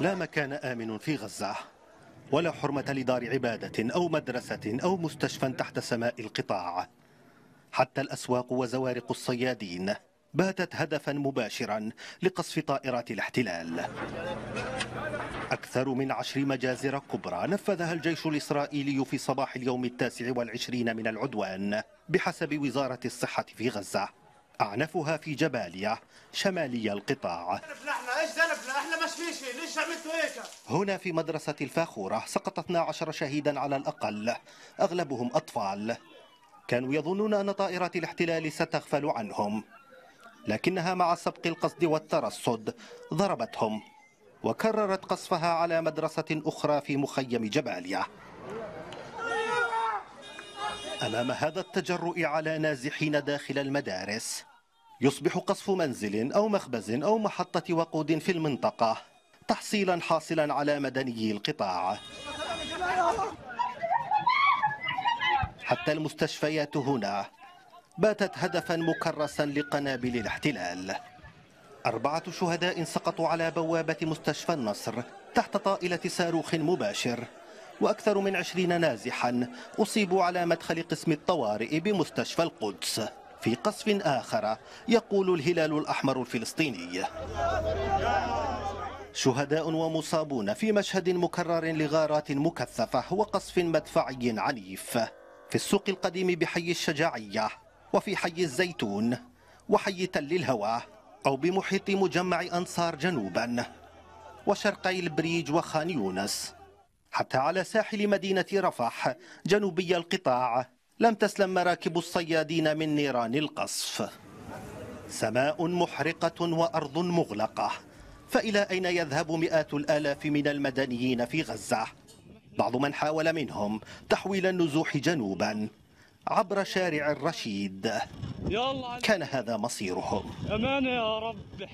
لا مكان آمن في غزة ولا حرمة لدار عبادة أو مدرسة أو مستشفى تحت سماء القطاع. حتى الأسواق وزوارق الصيادين باتت هدفا مباشرا لقصف طائرات الاحتلال. أكثر من 10 مجازر كبرى نفذها الجيش الإسرائيلي في صباح اليوم 29 من العدوان بحسب وزارة الصحة في غزة، أعنفها في جباليا شمالي القطاع. هنا في مدرسة الفاخورة سقط 12 شهيدا على الأقل، أغلبهم أطفال كانوا يظنون أن طائرات الاحتلال ستغفل عنهم، لكنها مع سبق القصد والترصد ضربتهم وكررت قصفها على مدرسة أخرى في مخيم جباليا. أمام هذا التجرؤ على نازحين داخل المدارس، يصبح قصف منزل أو مخبز أو محطة وقود في المنطقة تحصيلا حاصلا على مدنيي القطاع. حتى المستشفيات هنا باتت هدفا مكرسا لقنابل الاحتلال. 4 شهداء سقطوا على بوابة مستشفى النصر تحت طائلة صاروخ مباشر، وأكثر من 20 نازحا أصيبوا على مدخل قسم الطوارئ بمستشفى القدس في قصف آخر يقول الهلال الأحمر الفلسطيني. شهداء ومصابون في مشهد مكرر لغارات مكثفة وقصف مدفعي عنيف في السوق القديم بحي الشجاعية وفي حي الزيتون وحي تل الهوى أو بمحيط مجمع أنصار جنوبا وشرقي البريج وخان يونس، حتى على ساحل مدينة رفح جنوبي القطاع لم تسلم مراكب الصيادين من نيران القصف. سماء محرقة وأرض مغلقة، فإلى أين يذهب مئات الآلاف من المدنيين في غزة؟ بعض من حاول منهم تحويل النزوح جنوبا عبر شارع الرشيد كان هذا مصيرهم. أمان يا رب.